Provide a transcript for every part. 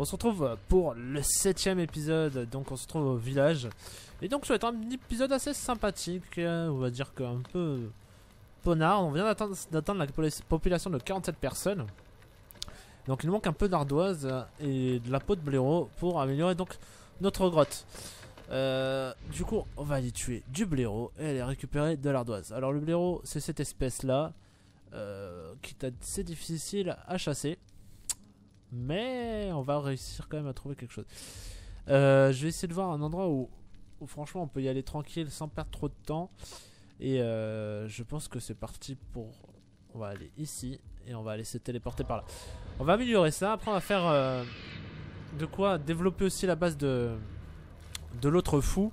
On se retrouve pour le 7e épisode, donc on se retrouve au village. Et donc ça va être un épisode assez sympathique, on va dire qu'un peu ponard. On vient d'atteindre la population de 47 personnes. Donc il manque un peu d'ardoise et de la peau de blaireau pour améliorer donc notre grotte. Du coup on va aller tuer du blaireau et aller récupérer de l'ardoise. Alors le blaireau c'est cette espèce là qui est assez difficile à chasser. Mais on va réussir quand même à trouver quelque chose. Je vais essayer de voir un endroit où franchement on peut y aller tranquille sans perdre trop de temps. Et je pense que c'est parti pour... On va aller ici et on va aller se téléporter par là. On va améliorer ça. Après on va faire de quoi développer aussi la base de l'autre fou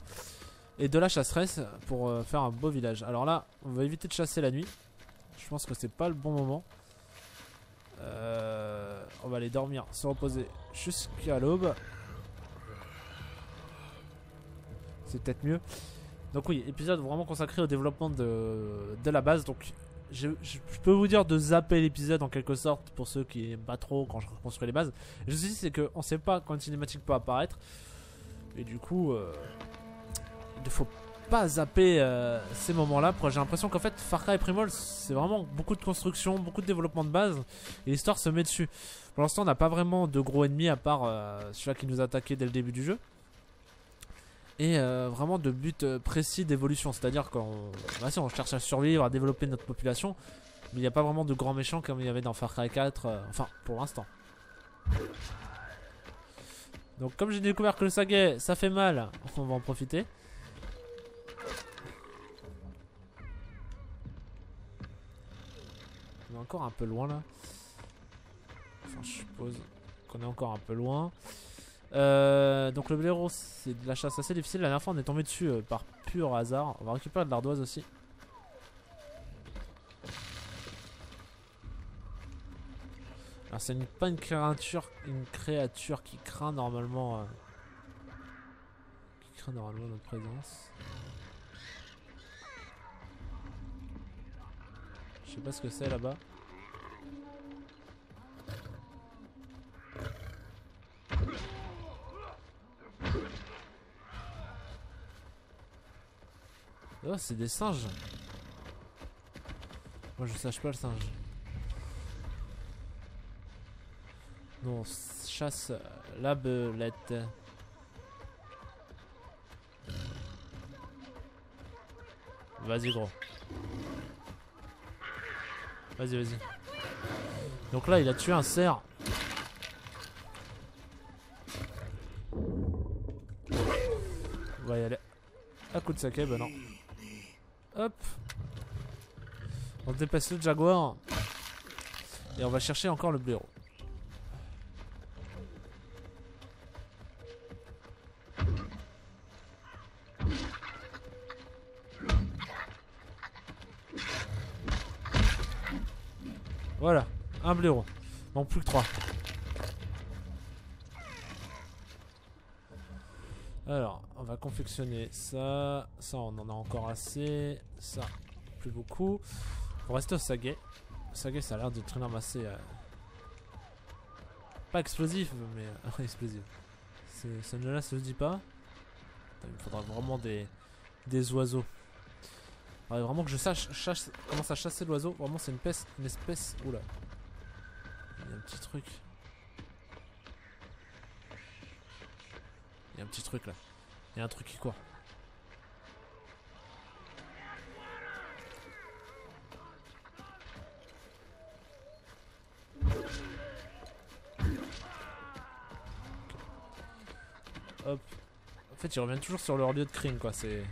et de la chasseresse pour faire un beau village. Alors là on va éviter de chasser la nuit. Je pense que c'est pas le bon moment. On va aller dormir, se reposer jusqu'à l'aube. C'est peut-être mieux. Donc oui, épisode vraiment consacré au développement de la base. Donc je peux vous dire de zapper l'épisode en quelque sorte pour ceux qui n'aiment pas trop quand je construis les bases. Je dis c'est qu'on ne sait pas quand une cinématique peut apparaître. Et du coup, il ne faut pas zapper ces moments-là. J'ai l'impression qu'en fait Far Cry Primal c'est vraiment beaucoup de construction, beaucoup de développement de base et l'histoire se met dessus. Pour l'instant on n'a pas vraiment de gros ennemis à part celui-là qui nous a attaqué dès le début du jeu. Et vraiment de buts précis d'évolution, c'est-à-dire qu'on si on cherche à survivre, à développer notre population, mais il n'y a pas vraiment de grands méchants comme il y avait dans Far Cry 4, enfin pour l'instant. Donc comme j'ai découvert que le saguet ça fait mal, on va en profiter. On est encore un peu loin là. Enfin je suppose qu'on est encore un peu loin. Donc le blaireau c'est de la chasse assez difficile. La dernière fois on est tombé dessus par pur hasard. On va récupérer de l'ardoise aussi. Alors c'est pas une créature qui craint normalement notre présence. Je sais pas ce que c'est là-bas. Oh, c'est des singes. Moi, je sache pas le singe. Non, on chasse la belette. Vas-y, gros. Vas-y, vas-y. Donc là, il a tué un cerf. On va y aller. À coup de saké, bah non. Hop. On dépasse le jaguar. Et on va chercher encore le blaireau. Voilà, un blaireau. Bon, plus que 3. Alors, on va confectionner ça. Ça, on en a encore assez. Ça, plus beaucoup. On reste au saguet. Le saguet, ça a l'air d'être une arme assez... Pas explosif, mais... explosif. Ce nœud-là, ça se dit pas. Il me faudra vraiment des oiseaux. Alors, vraiment que je sache commence à chasser l'oiseau. Vraiment, c'est une espèce... Oula. Il y a un petit truc. Il y a un petit truc là. Il y a un truc qui court. Hop. En fait ils reviennent toujours sur leur lieu de crime quoi, c'est...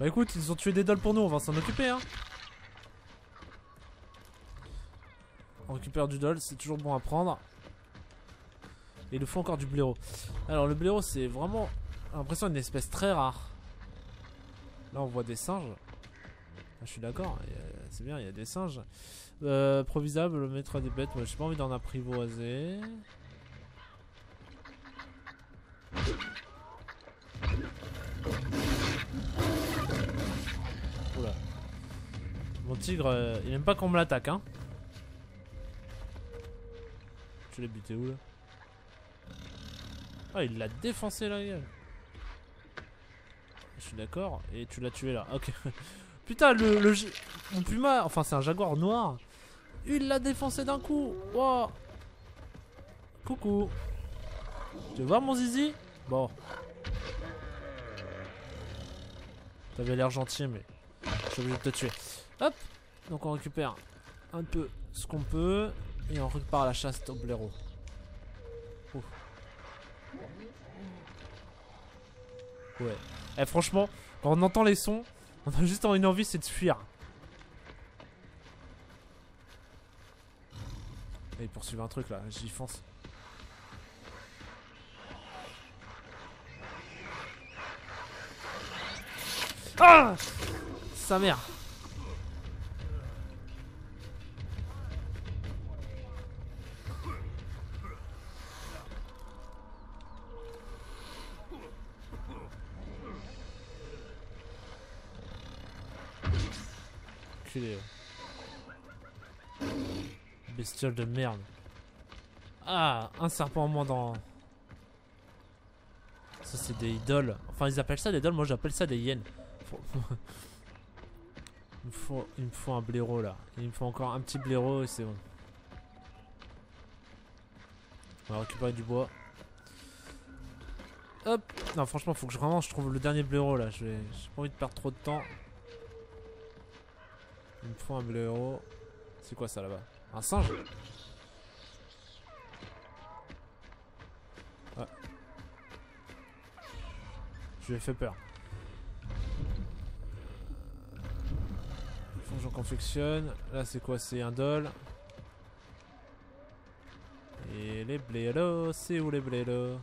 Bah écoute, ils ont tué des dolls pour nous, on va s'en occuper hein. On récupère du doll, c'est toujours bon à prendre. Et il nous faut encore du blaireau. Alors le blaireau c'est vraiment, j'ai l'impression, une espèce très rare. Là on voit des singes. Ah, je suis d'accord, c'est bien, il y a des singes. Provisable, le maître des bêtes, moi j'ai pas envie d'en apprivoiser. Oula. Mon tigre, il aime pas qu'on me l'attaque hein. tu l'as buté où là? Ah, il l'a défoncé là, gars. Je suis d'accord. Et tu l'as tué là. Ok. Putain, mon puma, enfin c'est un jaguar noir. Il l'a défoncé d'un coup. Wow. Coucou. Tu veux voir mon zizi? Bon. T'avais l'air gentil, mais je suis obligé de te tuer. Hop. Donc on récupère un peu ce qu'on peut. Et on repart à la chasse au blaireau. Ouh. Ouais. Eh franchement, quand on entend les sons, on a juste une envie, c'est de fuir. Et il poursuivait un truc là, j'y fonce. Ah! Sa mère! Bestiole de merde. Ah, un serpent en moins dans... Ça c'est des idoles. Enfin ils appellent ça des idoles, moi j'appelle ça des hyènes. Il me faut un blaireau là. Il me faut encore un petit blaireau et c'est bon. On va récupérer du bois. Hop. Non franchement faut que vraiment je trouve le dernier blaireau là. J'ai pas envie de perdre trop de temps. Il me faut un blaireau. C'est quoi ça là-bas? Un singe? Ah. Je lui ai fait peur. Il faut que j'en confectionne. Là c'est quoi? C'est un dol. Et les blaireaux, c'est où les blaireaux?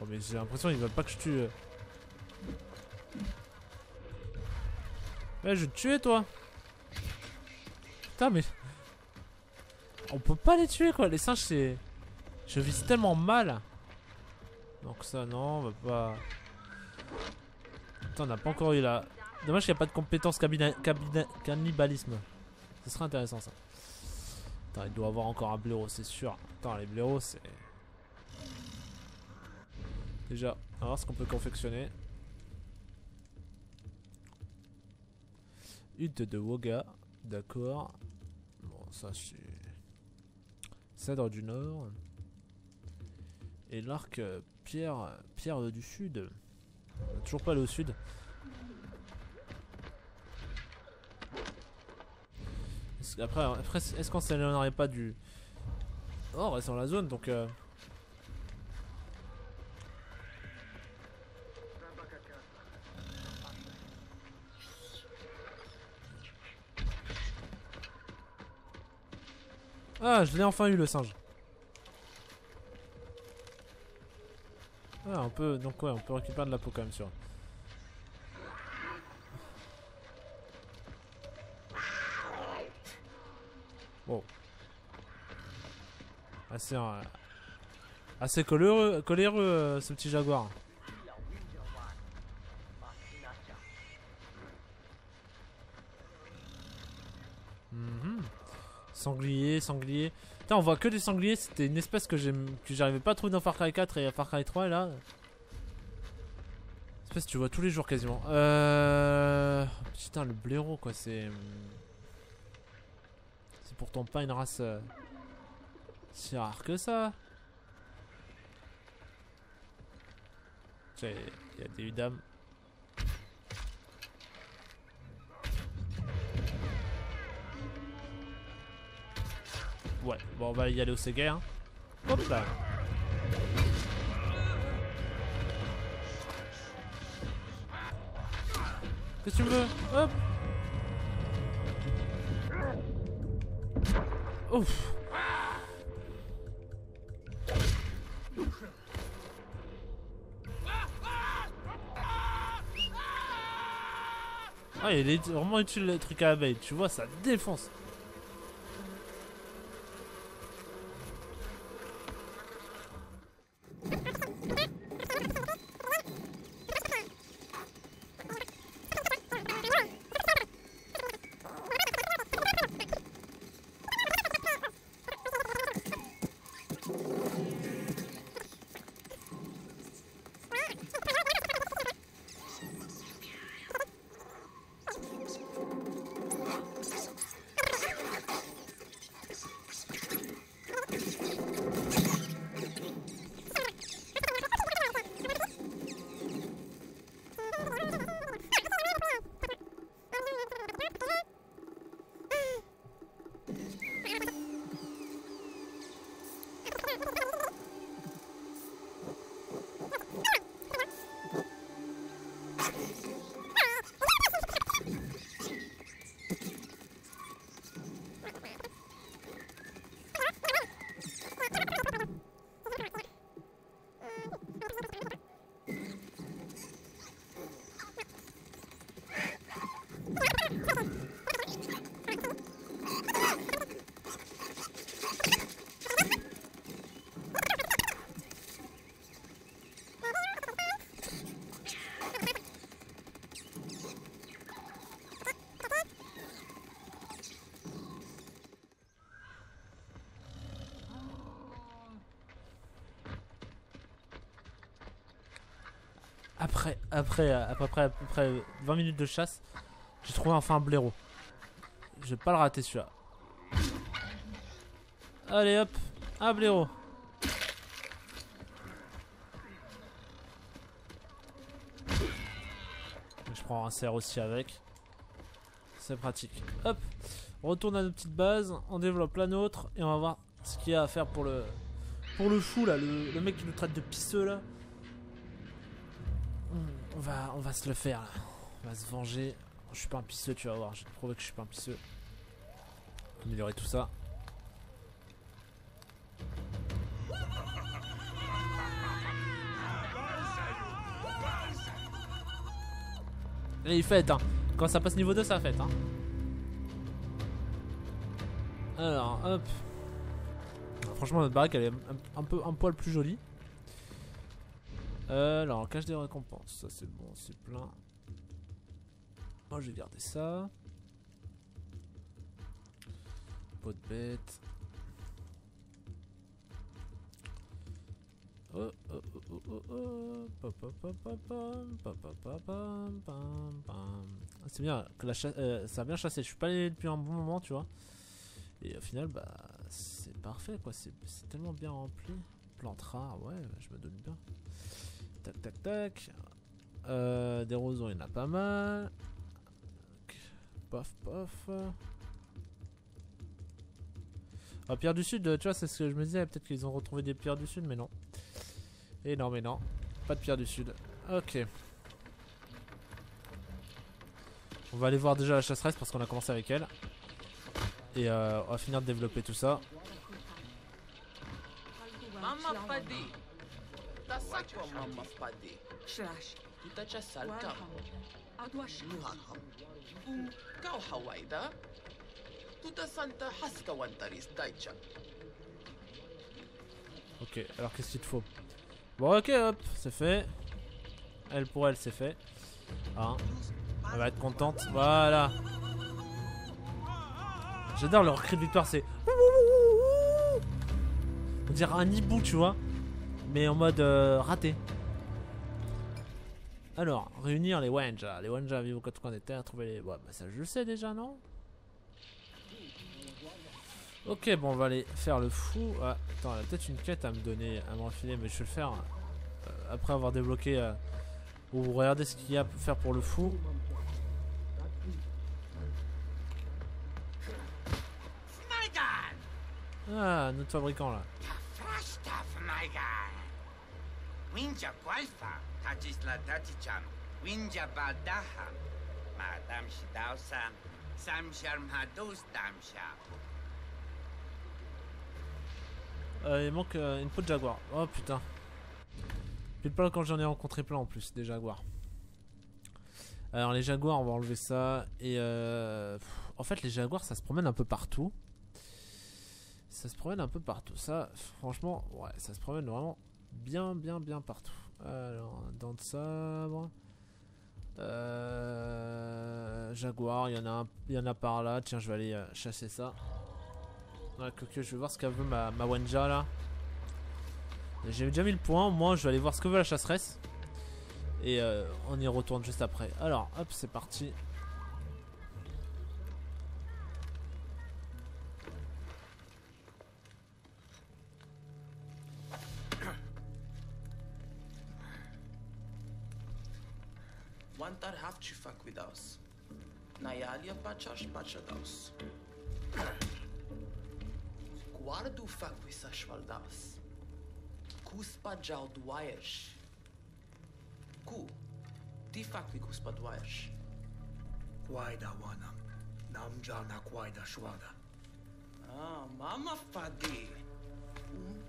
Oh mais j'ai l'impression qu'ils veulent pas que je tue... Ouais, je vais te tuer, toi. Putain, mais... On peut pas les tuer, quoi. Les singes, c'est... Je vise tellement mal. Donc ça, non, on va pas... Putain, on n'a pas encore eu la... Dommage qu'il n'y a pas de compétence cannibalisme. Ce serait intéressant, ça. Putain, il doit avoir encore un blaireau, c'est sûr. Putain, les blaireaux, c'est... Déjà, on va voir ce qu'on peut confectionner. Hutte de Woga, d'accord. Bon, ça c'est... Cèdre du Nord. Et l'arc pierre du Sud. On va toujours pas aller au Sud. Après est-ce qu'on s'éloignerait pas du... Oh, on reste dans la zone, donc... Ah, je l'ai enfin eu le singe. Ah, on peut donc ouais, on peut récupérer de la peau quand même, sûr. Bon, assez coléreux ce petit jaguar. Sanglier. Putain, on voit que des sangliers, c'était une espèce que j'arrivais pas à trouver dans Far Cry 4 et Far Cry 3 et là. Espèce que tu vois tous les jours quasiment. Putain, le blaireau quoi, c'est. C'est pourtant pas une race si rare que ça. Il y a des udames. Ouais, bon on va y aller au Segay hein. Hop là. Qu'est-ce que tu veux? Hop. Ouf. Ah il est vraiment utile le truc à abeille, tu vois ça défonce. Après à peu près 20 minutes de chasse, j'ai trouvé enfin un blaireau. Je vais pas le rater celui-là. Allez hop, un blaireau. Je prends un cerf aussi avec. C'est pratique. Hop, on retourne à notre petite base, on développe la nôtre et on va voir ce qu'il y a à faire pour le fou là, le mec qui nous traite de pisseux là. On va se le faire là. On va se venger. Je suis pas un pisseux, tu vas voir. J'ai prouvé que je suis pas un pisseux. On va améliorer tout ça. Et il fête hein. Quand ça passe niveau 2, ça fête hein. Alors hop. Franchement notre baraque elle est un poil plus jolie. Alors, cache des récompenses, ça c'est bon, c'est plein. Moi je vais garder ça. Peau de bête. Oh oh oh oh oh. C'est bien que la chasse, ça a bien chassé. Je suis pas allé depuis un bon moment, tu vois. Et au final, bah c'est parfait quoi. C'est tellement bien rempli. Plante rare, ouais, je me donne bien. Tac tac tac. Des rosons il y en a pas mal. Paf paf. Ah, pierre du sud, tu vois c'est ce que je me disais, peut-être qu'ils ont retrouvé des pierres du sud mais non. Et non mais non, pas de pierre du sud. Ok. On va aller voir déjà la chasseresse parce qu'on a commencé avec elle. Et on va finir de développer tout ça. Mama Fadi. Tasakwa Mama Fadi. Shrash. Tutacha Salka. Adwashi. Kau Hawaida. Tutasanta Haska Wantaris Taicha. Ok, alors qu'est-ce qu'il te faut? Bon, ok, hop, c'est fait. Elle pour elle, c'est fait. Hein. Elle va être contente. Voilà. J'adore leur cri de victoire, c'est. On dirait un hibou, tu vois, mais en mode raté. Alors, réunir les Wenja. Les Wenja vivent aux quatre coins des terres, trouver les. Ouais, bah ça je le sais déjà, non? Ok, bon, on va aller faire le fou. Ah, attends, elle a peut-être une quête à me donner, à me refiler, mais je vais le faire après avoir débloqué. Ou regardez ce qu'il y a à faire pour le fou. Ah, notre fabricant là. Il manque une peau de jaguar. Oh putain. Pile pas quand j'en ai rencontré plein en plus des jaguars. Alors les jaguars on va enlever ça. Et en fait les jaguars ça se promène un peu partout. Ça se promène un peu partout. Ça, franchement, ouais, ça se promène vraiment bien partout. Alors, dents de sabre. Jaguar, il y en a par là. Tiens, je vais aller chasser ça. Ouais, que je vais voir ce qu'elle veut ma Wenja là. J'ai déjà mis le point. Moi, je vais aller voir ce que veut la chasseresse. Et on y retourne juste après. Alors, hop, c'est parti. Wantar have to fuck with us. Nayalia pachash pachados. Guardo fuck with sashvaldas. Cuspa jaldwires. Ku. Ti fuck with cuspa dwires. Quaida wanam. Nam jarna quaida shwada. Ah, mama fadi.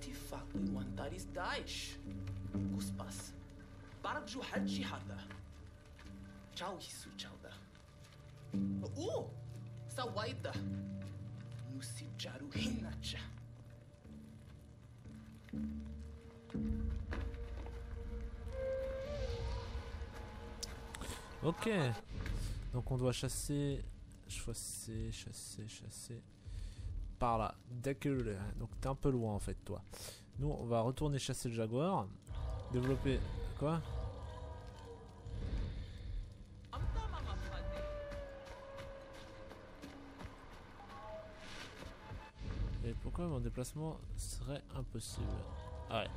Ti fuck with wantaris daish. Cuspas. Barju halchi hada. Ciao Hisu Chauda. Oh! Sawaida! Nusi Charu Hinacha. Ok. Donc on doit chasser. Chasser. Par là. D'accord. Donc t'es un peu loin en fait, toi. Nous on va retourner chasser le jaguar. Développer. Quoi? pourquoi mon déplacement serait impossible? Ah ouais,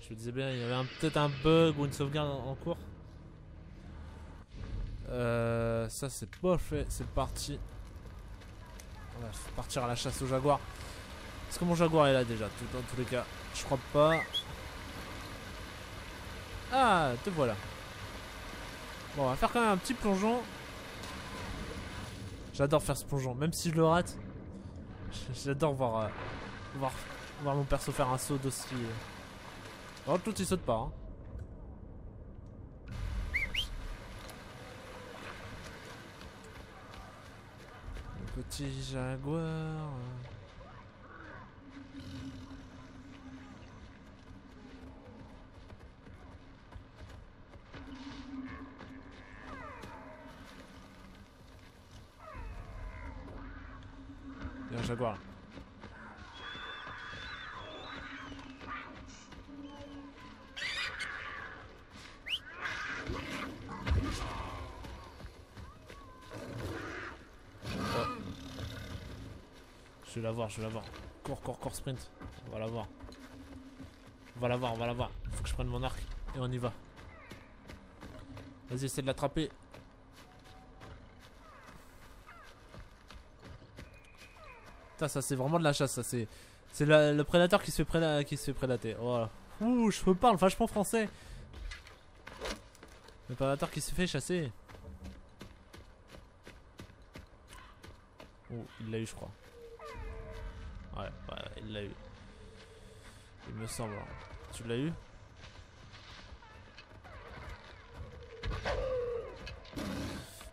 je me disais bien, il y avait peut-être un bug ou une sauvegarde en cours. Ça c'est pas fait, c'est parti. On va partir à la chasse au jaguar. Est-ce que mon jaguar est là déjà? Dans tous les cas, je crois pas. Ah, te voilà. Bon, on va faire quand même un petit plongeon. J'adore faire ce plongeon, même si je le rate. J'adore voir mon perso faire un saut d'aussi. Par contre, l'autre il saute pas. Hein. Le petit jaguar. Il y a un jaguar là. Je vais la voir, je vais la voir. Cours, cours, cours, sprint. On va la voir. On va la voir, on va la voir. Faut que je prenne mon arc et on y va. Vas-y, essaie de l'attraper. Putain, ça c'est vraiment de la chasse, ça c'est... C'est le prédateur qui se fait, prédater. Voilà. Ouh, je me parle vachement français. Le prédateur qui se fait chasser. Oh, il l'a eu je crois. Ouais, il l'a eu. Il me semble. Tu l'as eu? En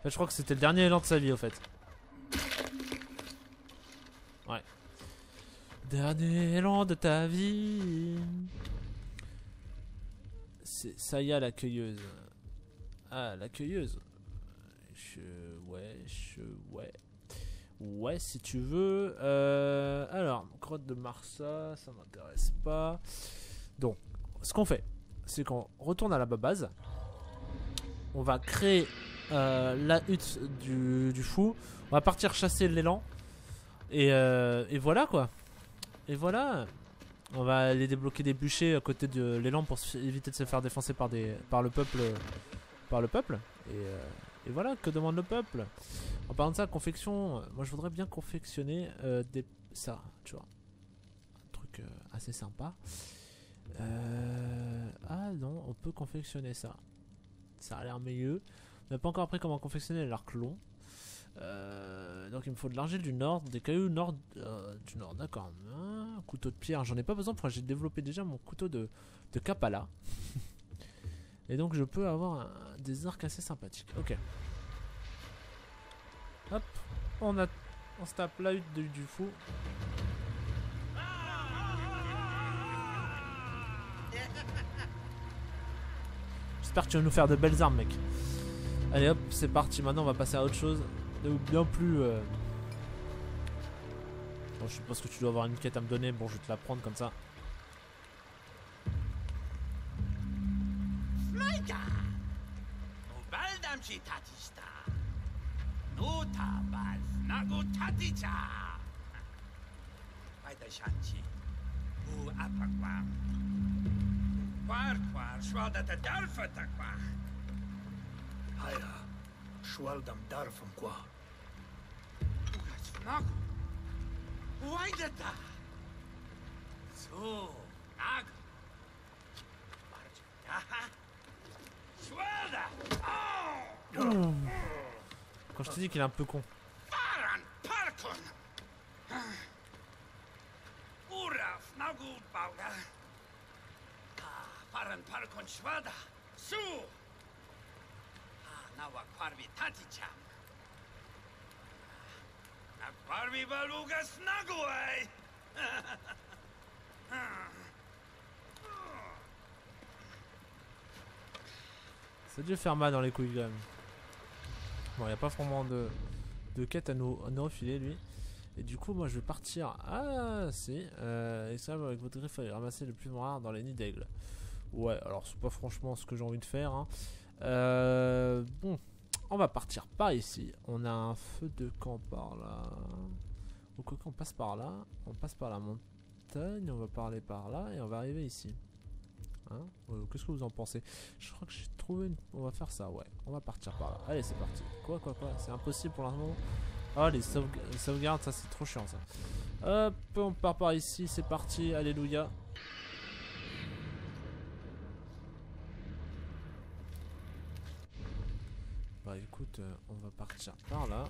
fait, je crois que c'était le dernier élan de sa vie, en fait. Ouais. Dernier élan de ta vie. C'est Saya, l'accueilleuse. Ah, l'accueilleuse. Ouais. Ouais, si tu veux. Alors, grotte de Marsa, ça m'intéresse pas. Donc, ce qu'on fait, c'est qu'on retourne à la base. On va créer la hutte du fou. On va partir chasser l'élan. Et voilà quoi. Et voilà. On va aller débloquer des bûchers à côté de l'élan pour éviter de se faire défoncer par le peuple. Et voilà, que demande le peuple? En parlant de ça, confection, moi je voudrais bien confectionner ça, tu vois. Un truc assez sympa. Ah non, on peut confectionner ça. Ça a l'air meilleur. On n'a pas encore appris comment confectionner l'arc long. Donc il me faut de l'argile du nord, des cailloux nord, du nord, d'accord. Un couteau de pierre, j'en ai pas besoin, parce que j'ai développé déjà mon couteau de Kapala. Et donc je peux avoir des arcs assez sympathiques. Ok. Hop. On se tape la hutte du fou. J'espère que tu vas nous faire de belles armes, mec. Allez hop, c'est parti. Maintenant on va passer à autre chose. Bien plus... Bon, je suppose que tu dois avoir une quête à me donner. Bon, je vais te la prendre comme ça. Quand je te dis qu'il est un peu con. Ça a dû faire mal dans les couilles quand même. Bon, il n'y a pas vraiment de quête à nous refiler, lui. Et du coup, moi, je vais partir. Ah, si. Extrême avec votre griffe, et ramasser le plumes rares dans les nids d'aigle. Ouais, alors, c'est pas franchement ce que j'ai envie de faire. Hein. Bon, on va partir par ici. On a un feu de camp par là. Ou quoi qu'on passe par là. On passe par la montagne. montagne, on va parler par là et on va arriver ici. Hein, qu'est-ce que vous en pensez? Je crois que j'ai trouvé une... On va faire ça, ouais. On va partir par là. Allez, c'est parti. Quoi. C'est impossible pour l'instant. Ah, les sauvegardes, ça c'est trop chiant ça. Hop, on part par ici, c'est parti. Alléluia. Bah écoute, on va partir par là.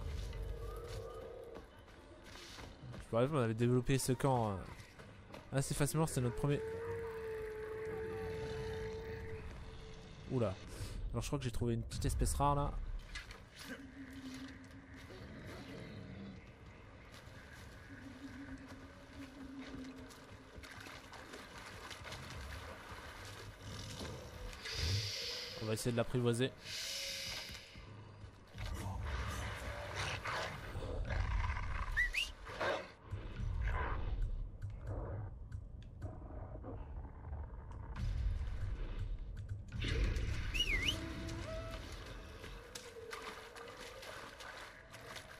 Je me rappelle, on avait développé ce camp assez facilement, c'est notre premier... Oula. Alors je crois que j'ai trouvé une petite espèce rare là. On va essayer de l'apprivoiser.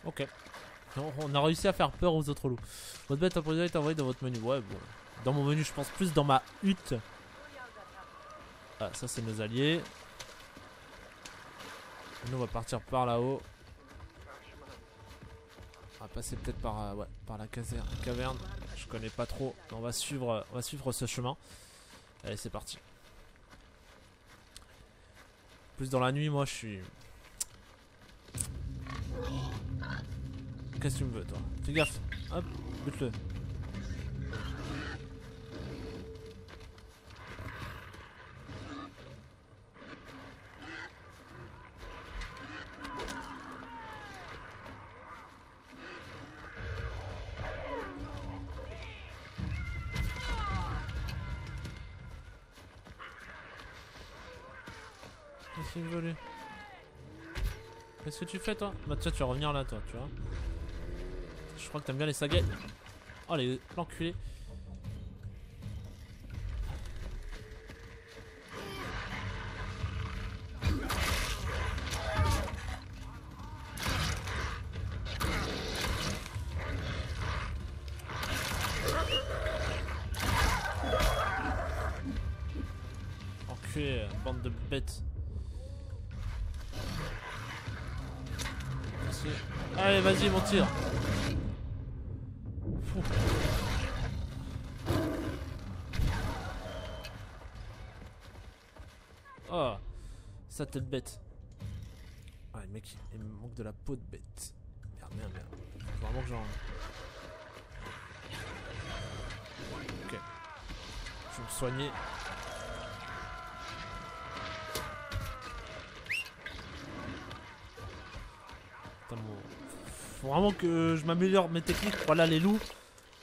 Ok, on a réussi à faire peur aux autres loups. Votre bête improvisée est envoyée dans votre menu. Ouais, bon, dans mon menu, je pense plus dans ma hutte. Ah, ça, c'est nos alliés. Nous, on va partir par là-haut. On va passer peut-être par, ouais, par la caverne. Je connais pas trop. On va suivre ce chemin. Allez, c'est parti. Plus dans la nuit, moi, je suis. Qu'est-ce que tu me veux, toi? Fais gaffe. Hop, bute-le. Qu'est-ce qu'il veut, lui? Qu'est-ce que tu fais, toi? Bah, toi, tu vas revenir là, toi, tu vois. Je crois que t'aimes bien les saguets. Oh, les l'enculé. Enculé, bande de bêtes. Merci. Allez, vas-y, mon tir. Oh, sa tête bête. Ah, le mec, il me manque de la peau de bête. Merde. Faut vraiment que j'en... Ok. Je vais me soigner. Putain, bon... Faut vraiment que je m'améliore mes techniques. Voilà, les loups,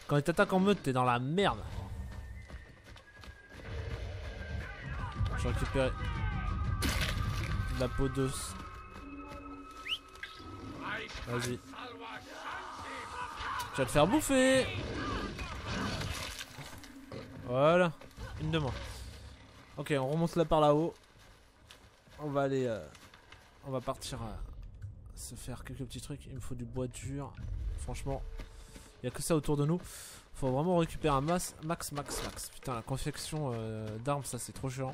quand ils t'attaquent en meute, t'es dans la merde. Je récupère la peau de... Vas-y. Tu vas te faire bouffer. Voilà. Une de moins. Ok, on remonte là par là-haut. On va aller... on va partir se faire quelques petits trucs. Il me faut du bois dur. Franchement, il n'y a que ça autour de nous. Faut vraiment récupérer un max. Putain, la confection d'armes, ça c'est trop chiant.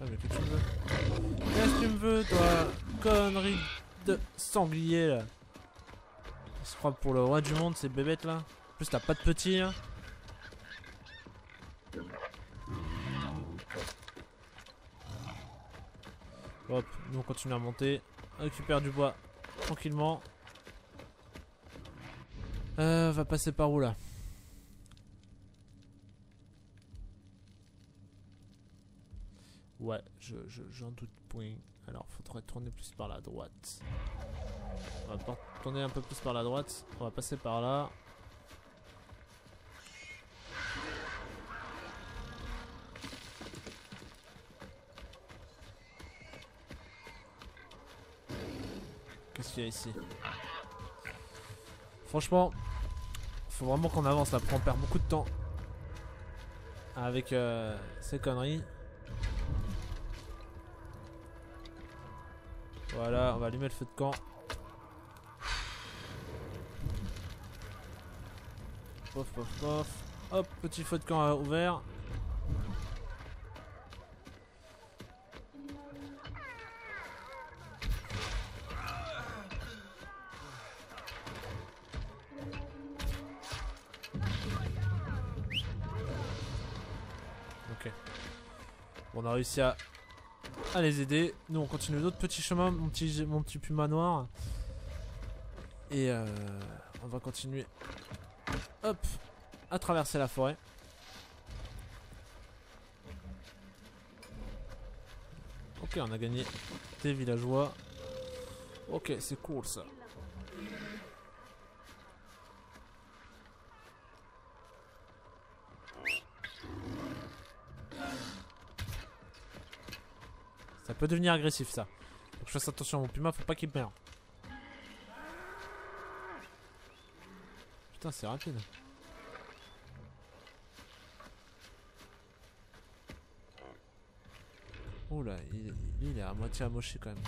Ah, mais qu'est-ce que tu veux? Qu'est-ce que tu me veux, toi? Connerie de sanglier là. On se frappe pour le roi du monde, ces bébêtes là. En plus, t'as pas de petits là. Hop, nous on continue à monter. Récupère du bois tranquillement. Va passer par où là? Ouais, j'en doute point. Alors, faudrait tourner plus par la droite. On va tourner un peu plus par la droite. On va passer par là. Qu'est-ce qu'il y a ici? Franchement, faut vraiment qu'on avance là, on perd beaucoup de temps avec ces conneries. Voilà, on va allumer le feu de camp. Pof, pof, pof. Hop, petit feu de camp ouvert. Ok. Bon, on a réussi à les aider. Nous, on continue d'autres petits chemins, mon petit puma noir. Et on va continuer. Hop, à traverser la forêt. Ok, on a gagné des villageois. Ok, c'est cool ça. Ça peut devenir agressif ça. Faut que je fasse attention à mon puma, faut pas qu'il meure. Putain, c'est rapide. Oula, il est à moitié amoché quand même.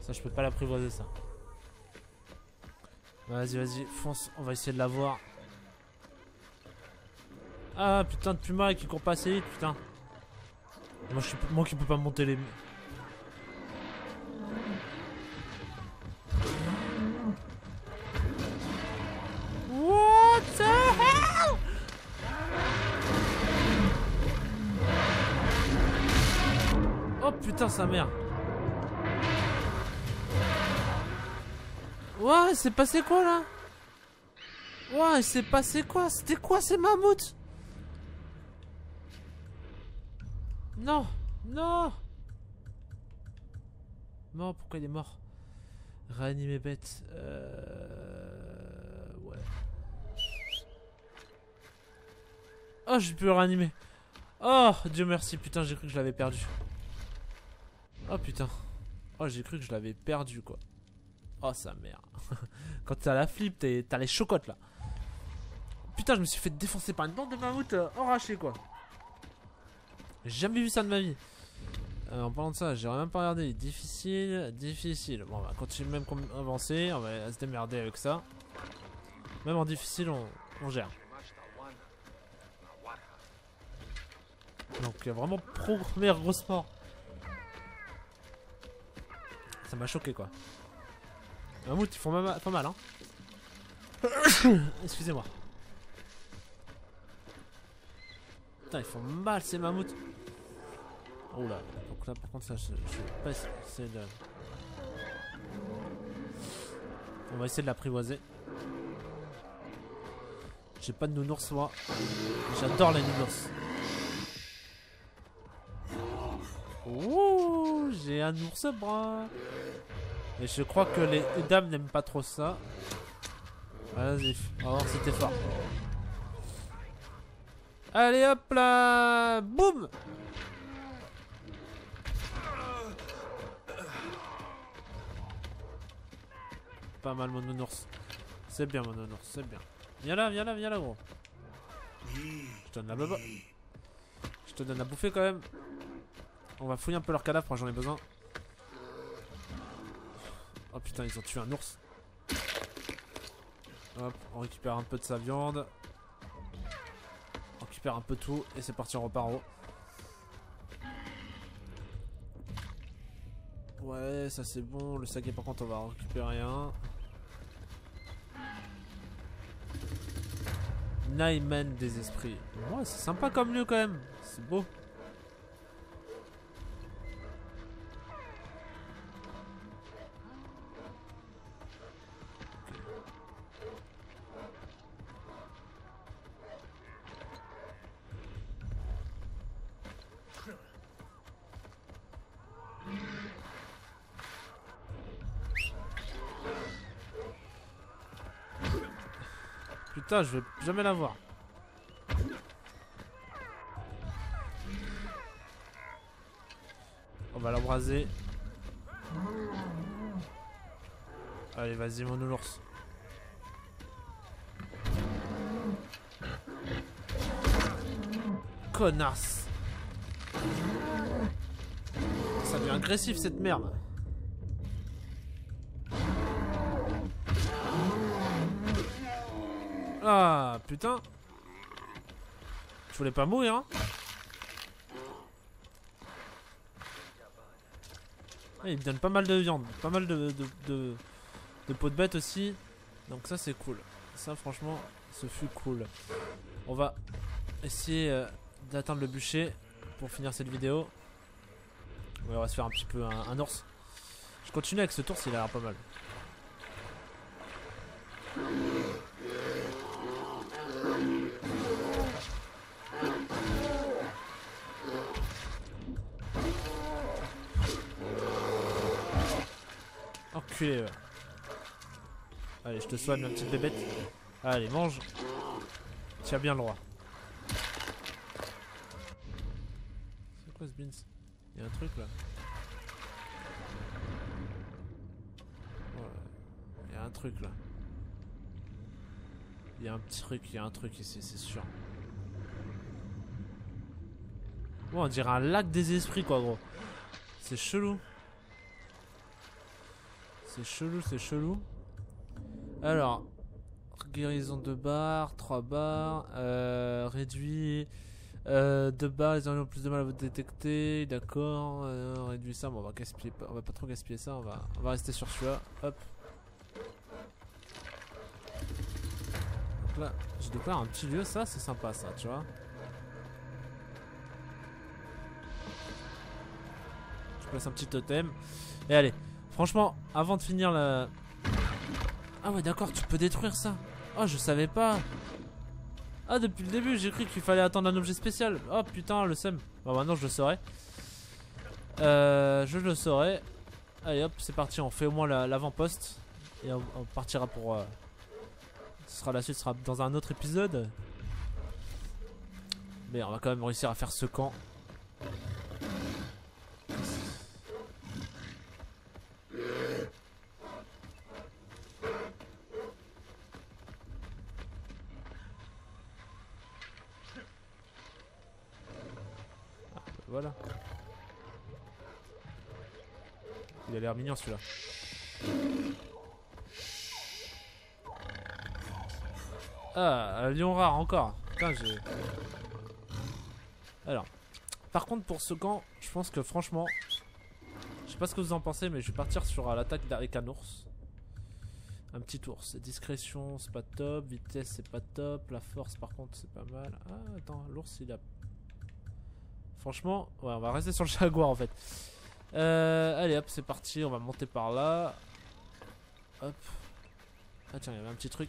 Ça, je peux pas l'apprivoiser, ça. Vas-y, vas-y, fonce. On va essayer de l'avoir. Ah, putain de puma qui court pas assez vite, putain. Moi qui peux pas monter les... What the hell? Oh, putain, sa mère. Ouah, il s'est passé quoi là? Ouah, il s'est passé quoi? C'était quoi ces mammouths? Non, non. Mort, pourquoi il est mort? Réanimer bête. Ouais. Oh, j'ai pu le réanimer. Oh, Dieu merci, putain, j'ai cru que je l'avais perdu. Oh putain. Oh, j'ai cru que je l'avais perdu quoi. Oh sa mère. Quand t'as la flip, t'as les chocottes là. Putain, je me suis fait défoncer par une bande de mammouths enrachés quoi. J'ai jamais vu ça de ma vie. En parlant de ça, j'ai rien pas regardé. Difficile, difficile. Bon, on va continuer même comme avancer. On va se démerder avec ça. Même en difficile, on gère. Donc, il y a vraiment première grosse mort. Ça m'a choqué quoi. Mammouth, ils font pas mal, hein. Excusez-moi. Putain, ils font mal ces mammouths. Oh là, donc là par contre, ça, je vais pas essayer de... On va essayer de l'apprivoiser. J'ai pas de nounours, moi. J'adore les nounours. Oh, j'ai un ours brun. Et je crois que les dames n'aiment pas trop ça. Vas-y, on va voir si t'es fort. Allez hop là, boum. Pas mal mon nounours. C'est bien mon nounours, c'est bien. Viens là, viens là, viens là gros. Je te donne la baba. Je te donne à bouffer quand même. On va fouiller un peu leur cadavre, j'en ai besoin. Oh putain, ils ont tué un ours. Hop, on récupère un peu de sa viande. On récupère un peu tout et c'est parti, on repart en haut. Ouais, ça c'est bon. Le saké par contre, on va en récupérer un. Naiman des esprits. Ouais, c'est sympa comme lieu quand même. C'est beau. Putain, je vais jamais l'avoir. On va l'embraser. Allez, vas-y, mon ours. Connasse. Ça devient agressif, cette merde. Ah, putain. Tu voulais pas mourir, hein? Ah, il me donne pas mal de viande, pas mal de peau de bête aussi. Donc ça, c'est cool. Ça, franchement, ce fut cool. On va essayer d'atteindre le bûcher pour finir cette vidéo. Ouais, on va se faire un petit peu un ours. Je continue avec ce ours, il a l'air pas mal. Enculé. Allez, je te soigne, ma petite bébête. Allez, mange. Tiens bien le droit. C'est quoi ce beans? Il y a un truc là. Voilà. Il y a un truc là. Il y a un petit truc, il y a un truc ici, c'est sûr. Bon, on dirait un lac des esprits quoi, gros. C'est chelou. C'est chelou, c'est chelou. Alors, guérison de barres, 3 barres, réduit 2 barres, ils ont plus de mal à vous détecter, d'accord, réduit ça, bon, on va gaspiller, on va pas trop gaspiller ça, on va rester sur celui-là, hop. Donc là, je déclare un petit lieu, ça c'est sympa ça, tu vois. Je place un petit totem, et allez. Franchement, avant de finir la... Ah ouais, d'accord, tu peux détruire ça. Oh, je savais pas. Ah, depuis le début, j'ai cru qu'il fallait attendre un objet spécial. Oh, putain, le seum. Bon, maintenant, je le saurai. Je le saurai. Allez, hop, c'est parti. On fait au moins l'avant-poste. Et on partira pour... Ce sera la suite, ce sera dans un autre épisode. Mais on va quand même réussir à faire ce camp. Voilà. Il a l'air mignon celui-là. Ah, un lion rare encore. Putain, j'ai... Alors, par contre pour ce camp, je pense que franchement, je sais pas ce que vous en pensez, mais je vais partir sur l'attaque d'avec un ours. Un petit ours. Discrétion, c'est pas top. Vitesse, c'est pas top. La force, par contre, c'est pas mal. Ah, attends, l'ours, il a... Franchement, ouais, on va rester sur le jaguar en fait. Allez hop, c'est parti, on va monter par là. Hop. Ah tiens, il y avait un petit truc.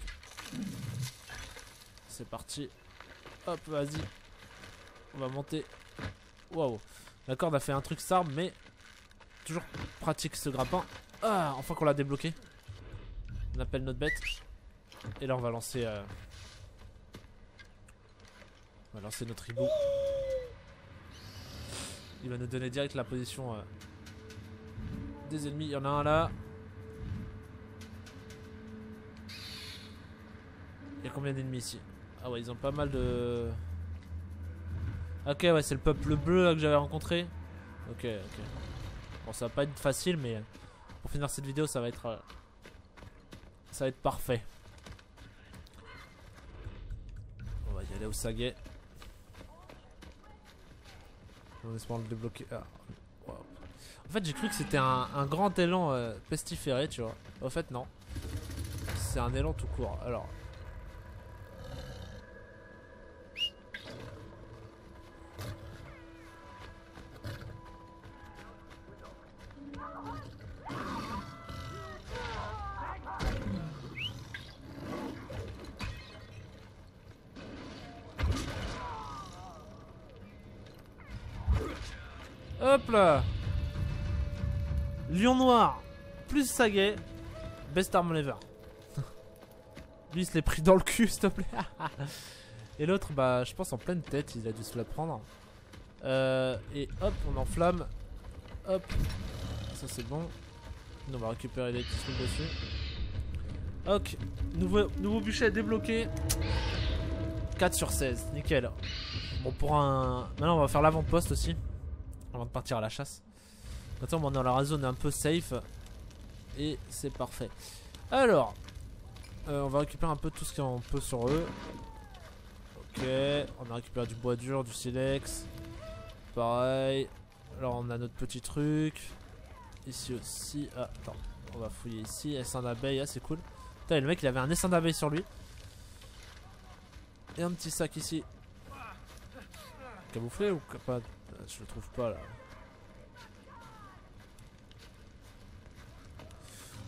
C'est parti. Hop, vas-y. On va monter. Waouh. La corde a fait un truc sarbe, mais toujours pratique ce grappin. Ah, enfin qu'on l'a débloqué. On appelle notre bête. Et là, on va lancer. On va lancer notre hibou. Il va nous donner direct la position des ennemis. Il y en a un là. Il y a combien d'ennemis ici? Ah ouais, ils ont pas mal de... Ok, ouais, c'est le peuple bleu là, que j'avais rencontré. Ok, ok. Bon, ça va pas être facile, mais pour finir cette vidéo, ça va être... Ça va être parfait. On va y aller au saguet. On espère le débloquer. Ah. Wow. En fait, j'ai cru que c'était un grand élan pestiféré, tu vois. En fait, non. C'est un élan tout court. Alors. Hop là. Lion noir plus saguet, best arm lever. Lui il se l'est pris dans le cul, s'il te plaît. Et l'autre, bah je pense en pleine tête, il a dû se la prendre. Et hop, on enflamme. Hop, ça c'est bon. On va récupérer les petits trucs dessus. Ok, nouveau bûcher à débloquer. 4 sur 16, nickel. Bon, pour un... Maintenant on va faire l'avant-poste aussi, avant de partir à la chasse. Maintenant on est dans la zone un peu safe. Et c'est parfait. Alors, on va récupérer un peu tout ce qu'on peut sur eux. Ok, on a récupéré du bois dur, du silex. Pareil. Alors on a notre petit truc. Ici aussi. Ah, attends, on va fouiller ici. Essaim d'abeille, ah c'est cool. Putain, le mec il avait un essaim d'abeille sur lui. Et un petit sac ici. Camouflé ou pas? Je le trouve pas là.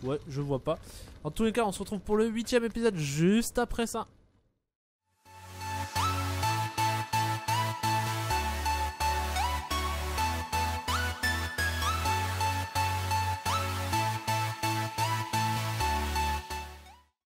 Ouais, je vois pas. En tous les cas, on se retrouve pour le 8e épisode juste après ça.